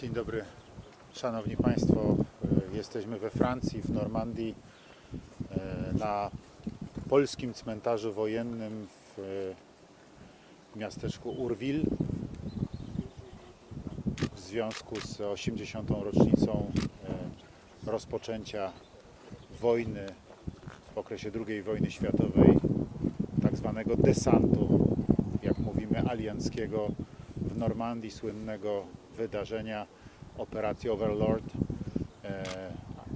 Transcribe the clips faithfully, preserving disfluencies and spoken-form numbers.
Dzień dobry, Szanowni Państwo. Jesteśmy we Francji, w Normandii, na polskim cmentarzu wojennym w miasteczku Urville w związku z osiemdziesiątą rocznicą rozpoczęcia wojny w okresie drugiej wojny światowej, tak zwanego desantu, jak mówimy, alianckiego w Normandii, słynnego wydarzenia Operacji Overlord,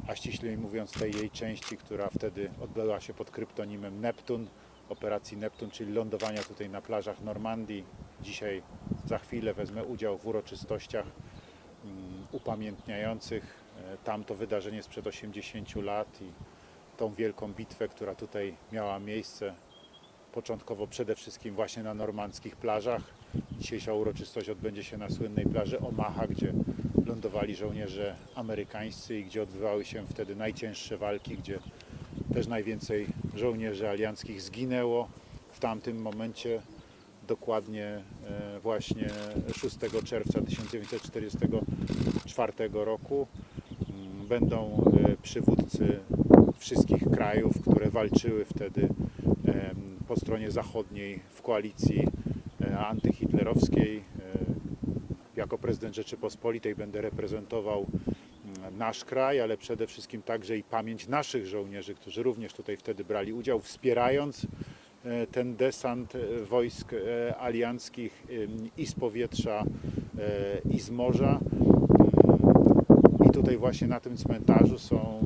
a ściślej mówiąc tej jej części, która wtedy odbyła się pod kryptonimem Neptun, Operacji Neptun, czyli lądowania tutaj na plażach Normandii. Dzisiaj, za chwilę wezmę udział w uroczystościach upamiętniających tamto wydarzenie sprzed osiemdziesięciu lat i tą wielką bitwę, która tutaj miała miejsce początkowo przede wszystkim właśnie na normandzkich plażach. Dzisiejsza uroczystość odbędzie się na słynnej plaży Omaha, gdzie lądowali żołnierze amerykańscy i gdzie odbywały się wtedy najcięższe walki, gdzie też najwięcej żołnierzy alianckich zginęło w tamtym momencie, dokładnie właśnie szóstego czerwca tysiąc dziewięćset czterdziestego czwartego roku. Będą przywódcy wszystkich krajów, które walczyły wtedy po stronie zachodniej w koalicji antyhitlerowskiej. Jako prezydent Rzeczypospolitej będę reprezentował nasz kraj, ale przede wszystkim także i pamięć naszych żołnierzy, którzy również tutaj wtedy brali udział, wspierając ten desant wojsk alianckich i z powietrza, i z morza. I tutaj właśnie na tym cmentarzu są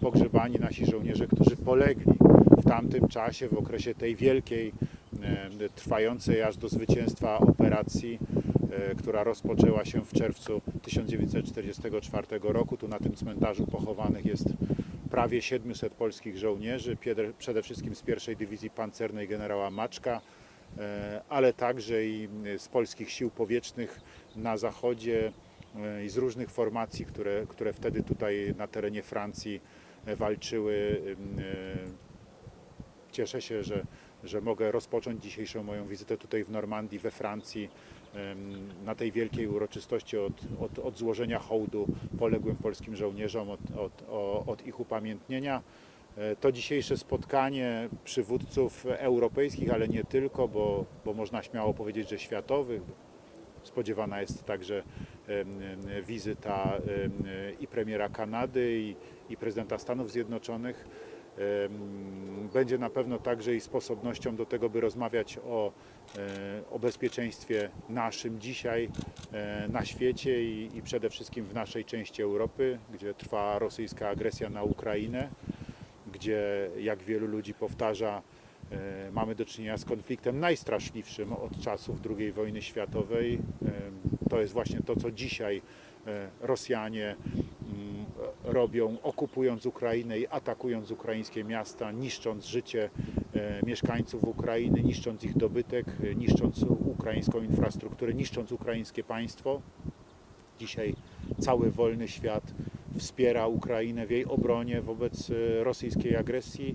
pogrzebani nasi żołnierze, którzy polegli w tamtym czasie, w okresie tej wielkiej, trwającej aż do zwycięstwa operacji, która rozpoczęła się w czerwcu tysiąc dziewięćset czterdziestego czwartego roku. Tu na tym cmentarzu pochowanych jest prawie siedmiuset polskich żołnierzy, przede wszystkim z pierwszej Dywizji Pancernej generała Maczka, ale także i z polskich sił powietrznych na zachodzie i z różnych formacji, które, które wtedy tutaj na terenie Francji walczyły. Cieszę się, że, że mogę rozpocząć dzisiejszą moją wizytę tutaj w Normandii, we Francji, na tej wielkiej uroczystości od, od, od złożenia hołdu poległym polskim żołnierzom, od, od, od ich upamiętnienia. To dzisiejsze spotkanie przywódców europejskich, ale nie tylko, bo, bo można śmiało powiedzieć, że światowych. Spodziewana jest także wizyta i premiera Kanady, i, i prezydenta Stanów Zjednoczonych. Będzie na pewno także i sposobnością do tego, by rozmawiać o, o bezpieczeństwie naszym dzisiaj na świecie i, i przede wszystkim w naszej części Europy, gdzie trwa rosyjska agresja na Ukrainę, gdzie, jak wielu ludzi powtarza, mamy do czynienia z konfliktem najstraszliwszym od czasów drugiej wojny światowej. To jest właśnie to, co dzisiaj Rosjanie robią, okupując Ukrainę i atakując ukraińskie miasta, niszcząc życie mieszkańców Ukrainy, niszcząc ich dobytek, niszcząc ukraińską infrastrukturę, niszcząc ukraińskie państwo. Dzisiaj cały wolny świat wspiera Ukrainę w jej obronie wobec rosyjskiej agresji.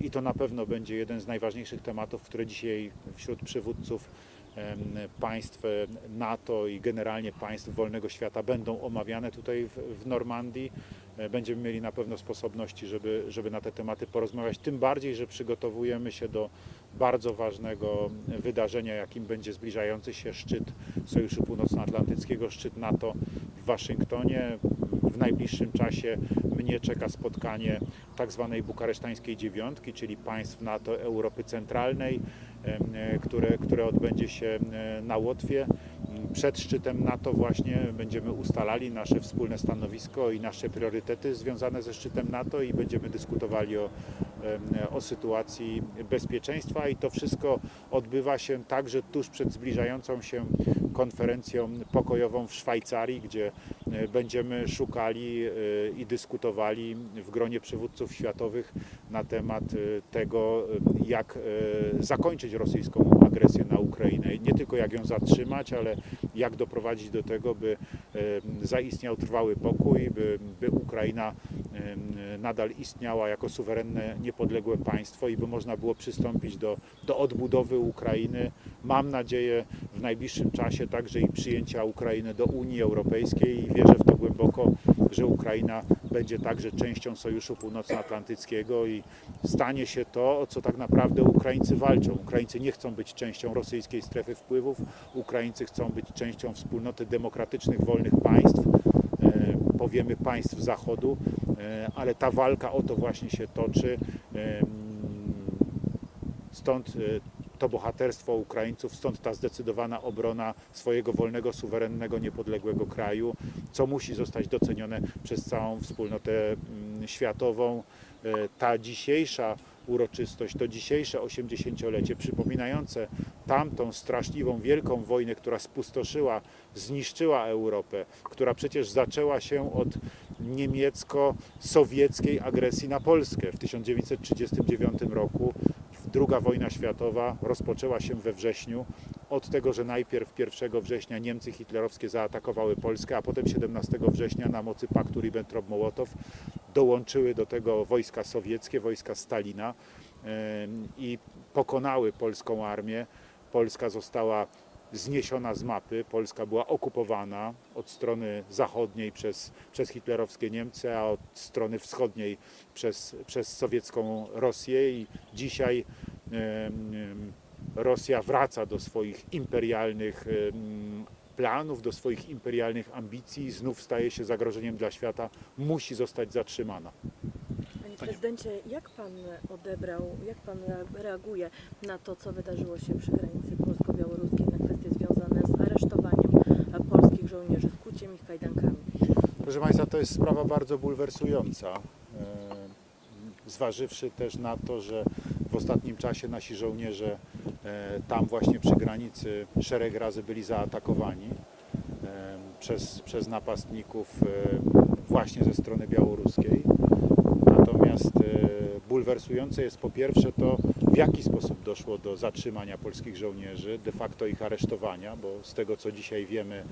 I to na pewno będzie jeden z najważniejszych tematów, które dzisiaj wśród przywódców państw NATO i generalnie państw wolnego świata będą omawiane tutaj w Normandii. Będziemy mieli na pewno sposobności, żeby, żeby na te tematy porozmawiać. Tym bardziej, że przygotowujemy się do bardzo ważnego wydarzenia, jakim będzie zbliżający się szczyt Sojuszu Północnoatlantyckiego, szczyt NATO w Waszyngtonie. W najbliższym czasie mnie czeka spotkanie tak zwanej Bukaresztańskiej dziewiątki, czyli państw NATO Europy Centralnej, które, które odbędzie się na Łotwie. Przed szczytem NATO właśnie będziemy ustalali nasze wspólne stanowisko i nasze priorytety związane ze szczytem NATO i będziemy dyskutowali o, o sytuacji bezpieczeństwa i to wszystko odbywa się także tuż przed zbliżającą się konferencją pokojową w Szwajcarii, gdzie będziemy szukali i dyskutowali w gronie przywódców światowych na temat tego, jak zakończyć rosyjską agresję na Ukrainę. Nie tylko jak ją zatrzymać, ale jak doprowadzić do tego, by zaistniał trwały pokój, by, by Ukraina nadal istniała jako suwerenne, niepodległe państwo i by można było przystąpić do, do odbudowy Ukrainy. Mam nadzieję w najbliższym czasie także i przyjęcia Ukrainy do Unii Europejskiej i wierzę w to głęboko, że Ukraina będzie także częścią Sojuszu Północnoatlantyckiego i stanie się to, o co tak naprawdę Ukraińcy walczą. Ukraińcy nie chcą być częścią rosyjskiej strefy wpływów. Ukraińcy chcą być częścią wspólnoty demokratycznych, wolnych państw, powiemy państw Zachodu, ale ta walka o to właśnie się toczy. Stąd to bohaterstwo Ukraińców, stąd ta zdecydowana obrona swojego wolnego, suwerennego, niepodległego kraju, co musi zostać docenione przez całą wspólnotę światową. Ta dzisiejsza uroczystość, to dzisiejsze osiemdziesięciolecie przypominające tamtą straszliwą, wielką wojnę, która spustoszyła, zniszczyła Europę, która przecież zaczęła się od niemiecko-sowieckiej agresji na Polskę w tysiąc dziewięćset trzydziestym dziewiątym roku. Druga wojna światowa rozpoczęła się we wrześniu od tego, że najpierw pierwszego września Niemcy hitlerowskie zaatakowały Polskę, a potem siedemnastego września na mocy paktu Ribbentrop-Mołotow dołączyły do tego wojska sowieckie, wojska Stalina i pokonały polską armię. Polska została zniesiona z mapy, Polska była okupowana od strony zachodniej przez, przez hitlerowskie Niemcy, a od strony wschodniej przez, przez sowiecką Rosję i dzisiaj y, y, Rosja wraca do swoich imperialnych y, planów, do swoich imperialnych ambicji i znów staje się zagrożeniem dla świata, musi zostać zatrzymana. Panie prezydencie, jak pan odebrał, jak pan reaguje na to, co wydarzyło się przy granicy polsko-białoruskiej, na kwestie związane z aresztowaniem polskich żołnierzy, z kuciem ich kajdankami? Proszę Państwa, to jest sprawa bardzo bulwersująca, zważywszy też na to, że w ostatnim czasie nasi żołnierze tam właśnie przy granicy szereg razy byli zaatakowani przez, przez napastników właśnie ze strony białoruskiej. Natomiast bulwersujące jest po pierwsze to, w jaki sposób doszło do zatrzymania polskich żołnierzy, de facto ich aresztowania, bo z tego co dzisiaj wiemy,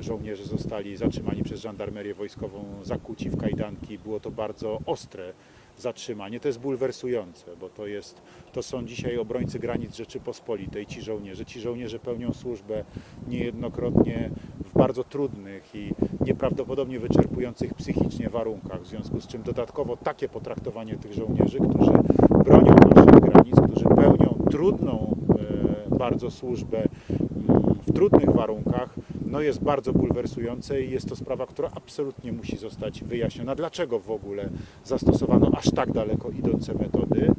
żołnierze zostali zatrzymani przez żandarmerię wojskową, zakuci w kajdanki. Było to bardzo ostre zatrzymanie. To jest bulwersujące, bo to, jest, to są dzisiaj obrońcy granic Rzeczypospolitej, ci żołnierze. Ci żołnierze pełnią służbę niejednokrotnie w bardzo trudnych i nieprawdopodobnie wyczerpujących psychicznie warunkach, w związku z czym dodatkowo takie potraktowanie tych żołnierzy, którzy bronią naszych granic, którzy pełnią trudną bardzo służbę w trudnych warunkach, no jest bardzo bulwersujące i jest to sprawa, która absolutnie musi zostać wyjaśniona. Dlaczego w ogóle zastosowano aż tak daleko idące metody?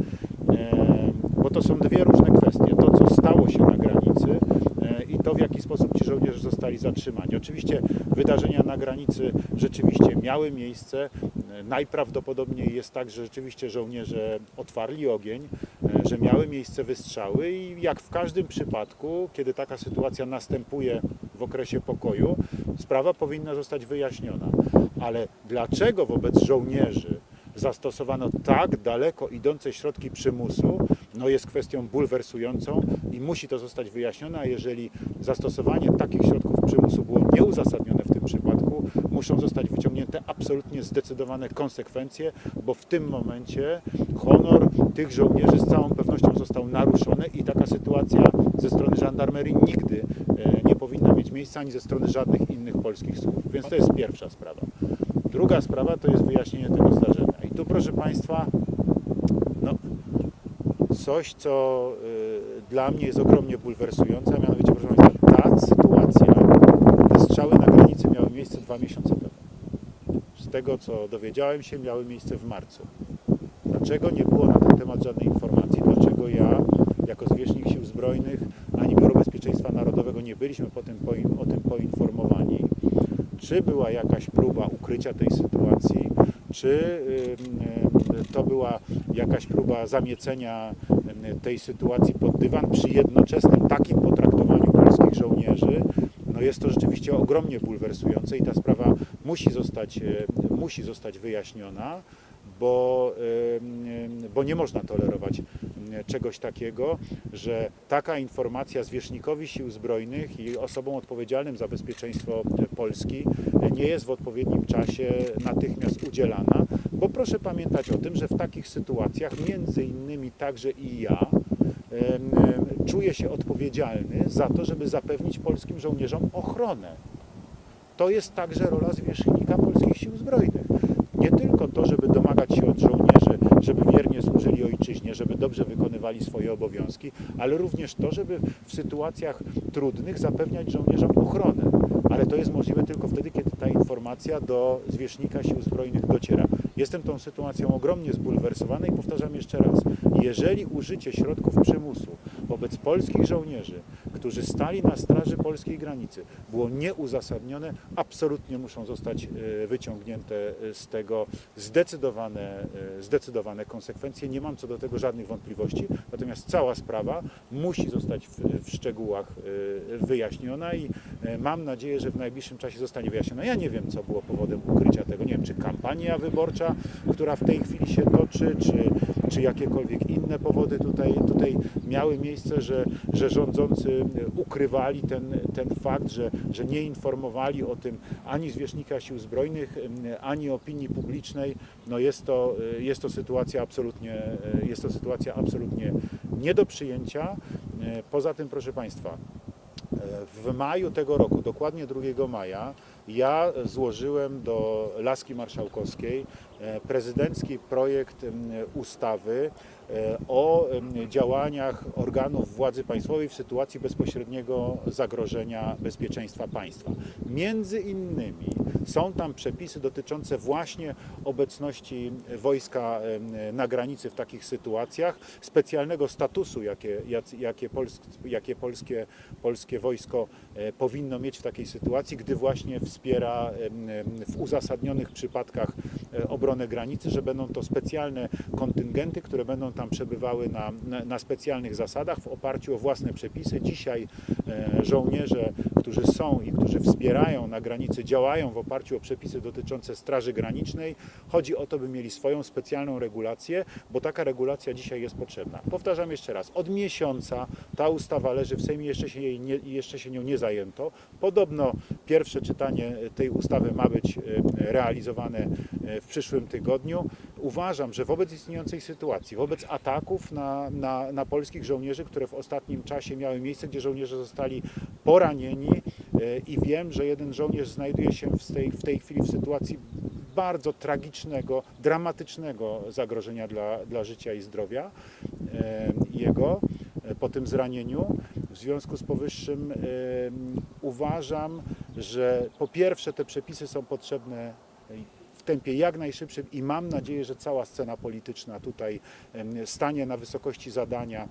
Bo to są dwie różne kwestie. To, co stało się na granicy i to, w jaki sposób ci żołnierze zostali zatrzymani. Oczywiście wydarzenia na granicy rzeczywiście miały miejsce. Najprawdopodobniej jest tak, że rzeczywiście żołnierze otwarli ogień, że miały miejsce wystrzały i jak w każdym przypadku, kiedy taka sytuacja następuje w okresie pokoju, sprawa powinna zostać wyjaśniona. Ale dlaczego wobec żołnierzy zastosowano tak daleko idące środki przymusu, no jest kwestią bulwersującą i musi to zostać wyjaśnione, a jeżeli zastosowanie takich środków przymusu było nieuzasadnione w tym przypadku, muszą zostać wyciągnięte absolutnie zdecydowane konsekwencje, bo w tym momencie honor tych żołnierzy z całą pewnością został naruszony i taka sytuacja ze strony żandarmerii nigdy nie powinna mieć miejsca ani ze strony żadnych innych polskich służb. Więc to jest pierwsza sprawa. Druga sprawa to jest wyjaśnienie tego zdarzenia. I tu, proszę Państwa, no, coś, co y, dla mnie jest ogromnie bulwersujące, a mianowicie, proszę Państwa, ta sytuacja, te strzały na granicy miały miejsce dwa miesiące temu. Z tego, co dowiedziałem się, miały miejsce w marcu. Dlaczego nie było na ten temat żadnej informacji? Dlaczego ja, jako zwierzchnik Sił Zbrojnych, ani Biuro Bezpieczeństwa Narodowego nie byliśmy potem poin- o tym poinformowani? Czy była jakaś próba ukrycia tej sytuacji, czy to była jakaś próba zamiecenia tej sytuacji pod dywan przy jednoczesnym takim potraktowaniu polskich żołnierzy? No jest to rzeczywiście ogromnie bulwersujące i ta sprawa musi zostać, musi zostać wyjaśniona, bo, bo nie można tolerować czegoś takiego, że taka informacja zwierzchnikowi sił zbrojnych i osobom odpowiedzialnym za bezpieczeństwo Polski nie jest w odpowiednim czasie natychmiast udzielana, bo proszę pamiętać o tym, że w takich sytuacjach między innymi także i ja czuję się odpowiedzialny za to, żeby zapewnić polskim żołnierzom ochronę. To jest także rola zwierzchnika Polskich Sił Zbrojnych. Nie tylko to, żeby domagać się od żołnierzy, żeby wiernie służyli ojczyźnie, żeby dobrze wykonywali swoje obowiązki, ale również to, żeby w sytuacjach trudnych zapewniać żołnierzom ochronę. Ale to jest możliwe tylko wtedy, kiedy ta informacja do zwierzchnika Sił Zbrojnych dociera. Jestem tą sytuacją ogromnie zbulwersowany i powtarzam jeszcze raz. Jeżeli użycie środków przymusu wobec polskich żołnierzy, którzy stali na straży polskiej granicy, było nieuzasadnione, absolutnie muszą zostać wyciągnięte z tego zdecydowane, zdecydowane konsekwencje. Nie mam co do tego żadnych wątpliwości, natomiast cała sprawa musi zostać w, w szczegółach wyjaśniona i mam nadzieję, że w najbliższym czasie zostanie wyjaśniona. Ja nie wiem, co było powodem ukrycia tego. Nie wiem, czy kampania wyborcza, która w tej chwili się toczy, czy, czy jakiekolwiek inne powody tutaj, tutaj miały miejsce, że, że rządzący ukrywali ten, ten fakt, że, że nie informowali o tym ani zwierzchnika Sił Zbrojnych, ani opinii publicznej. No jest to, jest to sytuacja absolutnie, jest to sytuacja absolutnie nie do przyjęcia. Poza tym, proszę Państwa, w maju tego roku, dokładnie drugiego maja, ja złożyłem do Laski Marszałkowskiej prezydencki projekt ustawy o działaniach organów władzy państwowej w sytuacji bezpośredniego zagrożenia bezpieczeństwa państwa. Między innymi są tam przepisy dotyczące właśnie obecności wojska na granicy w takich sytuacjach, specjalnego statusu, jakie, jakie, polsk, jakie polskie, polskie wojsko powinno mieć w takiej sytuacji, gdy właśnie wspiera w uzasadnionych przypadkach obronę granicy, że będą to specjalne kontyngenty, które będą tam przebywały na, na, na specjalnych zasadach w oparciu o własne przepisy. Dzisiaj e, żołnierze, którzy są i którzy wspierają na granicy, działają w oparciu o przepisy dotyczące Straży Granicznej. Chodzi o to, by mieli swoją specjalną regulację, bo taka regulacja dzisiaj jest potrzebna. Powtarzam jeszcze raz, od miesiąca ta ustawa leży w Sejmie, jeszcze się, jej nie, jeszcze się nią nie zajęto. Podobno pierwsze czytanie tej ustawy ma być realizowane w przyszłym tygodniu. Uważam, że wobec istniejącej sytuacji, wobec ataków na, na, na polskich żołnierzy, które w ostatnim czasie miały miejsce, gdzie żołnierze zostali poranieni i wiem, że jeden żołnierz znajduje się w tej, w tej chwili w sytuacji bardzo tragicznego, dramatycznego zagrożenia dla, dla życia i zdrowia jego po tym zranieniu. W związku z powyższym uważam, że po pierwsze te przepisy są potrzebne w tempie jak najszybszym i mam nadzieję, że cała scena polityczna tutaj stanie na wysokości zadania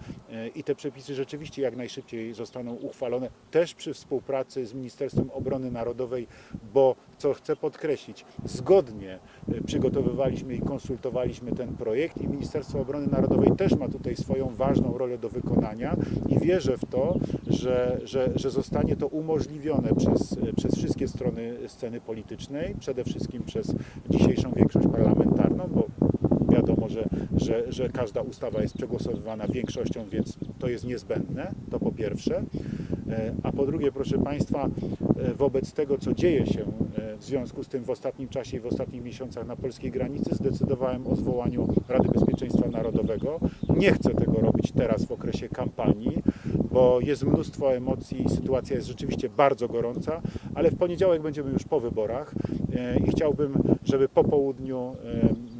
i te przepisy rzeczywiście jak najszybciej zostaną uchwalone, też przy współpracy z Ministerstwem Obrony Narodowej, bo co chcę podkreślić, zgodnie przygotowywaliśmy i konsultowaliśmy ten projekt i Ministerstwo Obrony Narodowej też ma tutaj swoją ważną rolę do wykonania i wierzę w to, że, że, że zostanie to umożliwione przez, przez wszystkie strony sceny politycznej, przede wszystkim przez dzisiejszą większość parlamentarną, bo wiadomo, że, że, że każda ustawa jest przegłosowywana większością, więc to jest niezbędne, to po pierwsze. A po drugie, proszę Państwa, wobec tego, co dzieje się w związku z tym w ostatnim czasie i w ostatnich miesiącach na polskiej granicy, zdecydowałem o zwołaniu Rady Bezpieczeństwa Narodowego. Nie chcę tego robić teraz w okresie kampanii, bo jest mnóstwo emocji i sytuacja jest rzeczywiście bardzo gorąca, ale w poniedziałek będziemy już po wyborach i chciałbym, żeby po południu,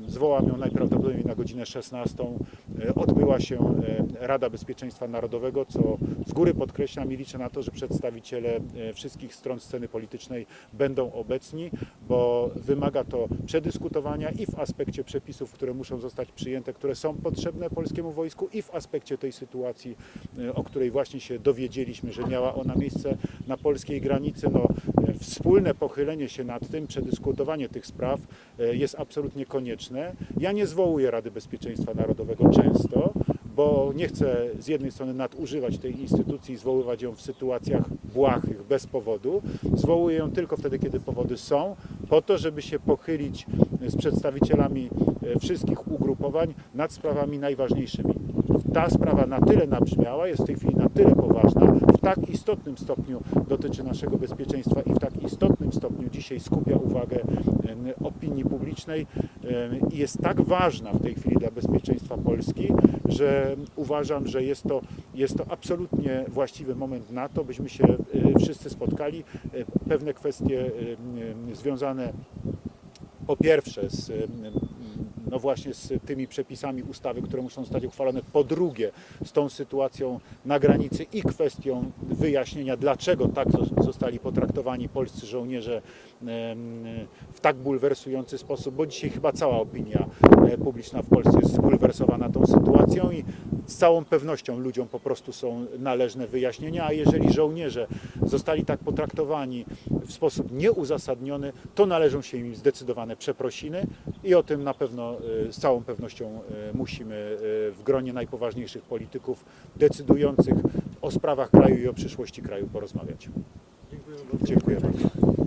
zwołam ją najprawdopodobniej na godzinę szesnastą, odbyła się Rada Bezpieczeństwa Narodowego, co z góry podkreślam i liczę na to, że przedstawiciele wszystkich stron sceny politycznej będą obecni, bo wymaga to przedyskutowania i w aspekcie przepisów, które muszą zostać przyjęte, które są potrzebne polskiemu wojsku i w aspekcie tej sytuacji, o której właśnie się dowiedzieliśmy, że miała ona miejsce na polskiej granicy. No, wspólne pochylenie się nad tym, przedyskutowanie tych spraw jest absolutnie konieczne. Ja nie zwołuję Rady Bezpieczeństwa Narodowego często, bo nie chcę z jednej strony nadużywać tej instytucji i zwoływać ją w sytuacjach błahych, bez powodu. Zwołuję ją tylko wtedy, kiedy powody są, po to, żeby się pochylić z przedstawicielami wszystkich ugrupowań nad sprawami najważniejszymi. Ta sprawa na tyle nabrzmiała, jest w tej chwili na tyle poważna, w tak istotnym stopniu dotyczy naszego bezpieczeństwa i w tak istotnym stopniu dzisiaj skupia uwagę opinii publicznej i jest tak ważna w tej chwili dla bezpieczeństwa Polski, że uważam, że jest to, jest to absolutnie właściwy moment na to, byśmy się wszyscy spotkali. Pewne kwestie związane po pierwsze z no właśnie z tymi przepisami ustawy, które muszą zostać uchwalone, po drugie z tą sytuacją na granicy i kwestią wyjaśnienia, dlaczego tak zostali potraktowani polscy żołnierze w tak bulwersujący sposób, bo dzisiaj chyba cała opinia publiczna w Polsce jest zbulwersowana tą sytuacją i z całą pewnością ludziom po prostu są należne wyjaśnienia, a jeżeli żołnierze zostali tak potraktowani w sposób nieuzasadniony, to należą się im zdecydowane przeprosiny i o tym na pewno z całą pewnością musimy w gronie najpoważniejszych polityków decydujących o sprawach kraju i o przyszłości kraju porozmawiać. Dziękuję bardzo. Dziękuję bardzo.